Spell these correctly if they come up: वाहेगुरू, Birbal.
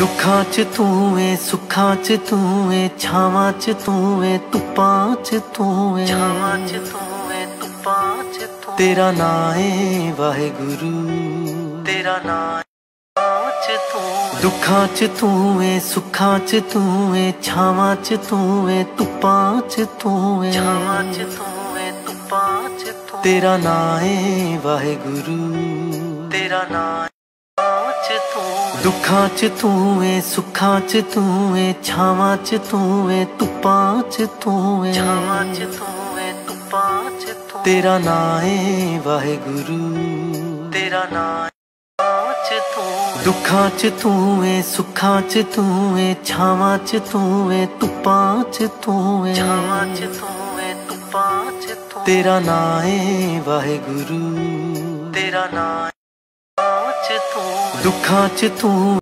दुखां च तू है, सुखां च तू है, छावां च तू है, धुप्पां च तू है, छावां च तू है, धुप्पां च तू। तेरा नाम है वाहेगुरू, तेरा नाम दुखां च तू है, सुखां च तू है, छावां च तू है, धुप्पां च तू है, छावां च तू है, धुप्पां च तू। तेरा नाम है वाहेगुरू, तेरा नाम दुखां च तू है, सुखां च तू है, छावां च तू है, धुप्पां च तू है, छावां च तू है, धुप्पां च तू। तेरा नाम है वाहेगुरू, तेरा नाम दुखां च तू है, सुखां च तू है, छावां च तू है, धुप्पां च तू है, छावां च तू है, धुप्पां च तू। तेरा नाम है वाहेगुरू, तेरा नाम दुखां च तू।